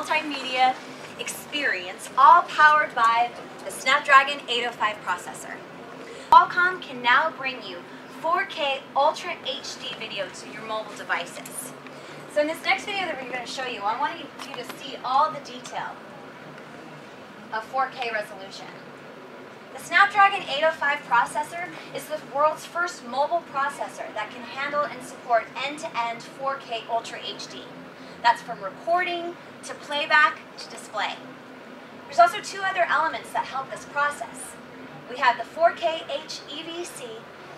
multimedia experience, all powered by the Snapdragon 805 processor. Qualcomm can now bring you 4K Ultra HD video to your mobile devices. So in this next video that we're going to show you, I want you to see all the detail of 4K resolution. The Snapdragon 805 processor is the world's first mobile processor that can handle and support end-to-end 4K Ultra HD. That's from recording, to playback, to display. There's also two other elements that help this process. We have the 4K HEVC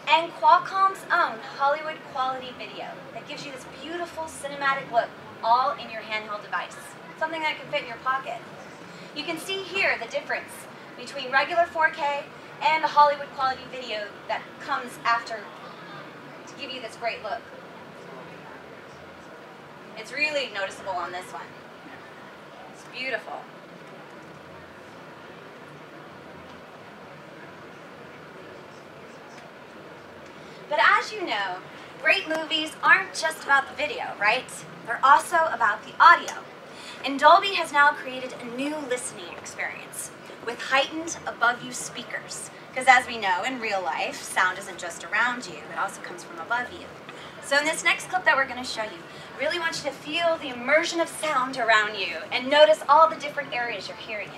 and Qualcomm's own Hollywood quality video that gives you this beautiful cinematic look all in your handheld device, something that can fit in your pocket. You can see here the difference between regular 4K and the Hollywood quality video that comes after to give you this great look. It's really noticeable on this one. It's beautiful. But as you know, great movies aren't just about the video, right? They're also about the audio. And Dolby has now created a new listening experience with heightened above-you speakers. Because as we know, in real life, sound isn't just around you, it also comes from above you. So in this next clip that we're going to show you, I really want you to feel the immersion of sound around you and notice all the different areas you're hearing it.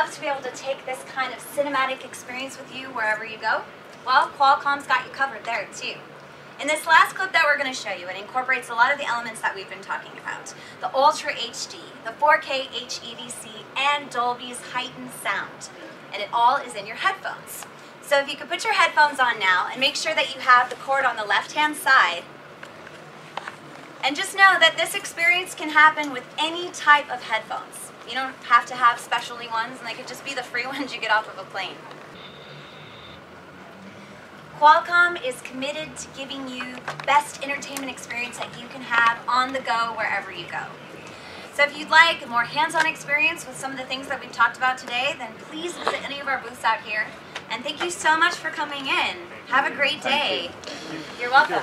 Love to be able to take this kind of cinematic experience with you wherever you go? Well, Qualcomm's got you covered there too. In this last clip that we're going to show you, it incorporates a lot of the elements that we've been talking about. The Ultra HD, the 4K HEVC, and Dolby's heightened sound. And it all is in your headphones. So if you could put your headphones on now and make sure that you have the cord on the left-hand side. And just know that this experience can happen with any type of headphones. You don't have to have specialty ones, and they could just be the free ones you get off of a plane. Qualcomm is committed to giving you the best entertainment experience that you can have on the go wherever you go. So if you'd like a more hands-on experience with some of the things that we've talked about today, then please visit any of our booths out here. And thank you so much for coming in. Have a great day. You're welcome.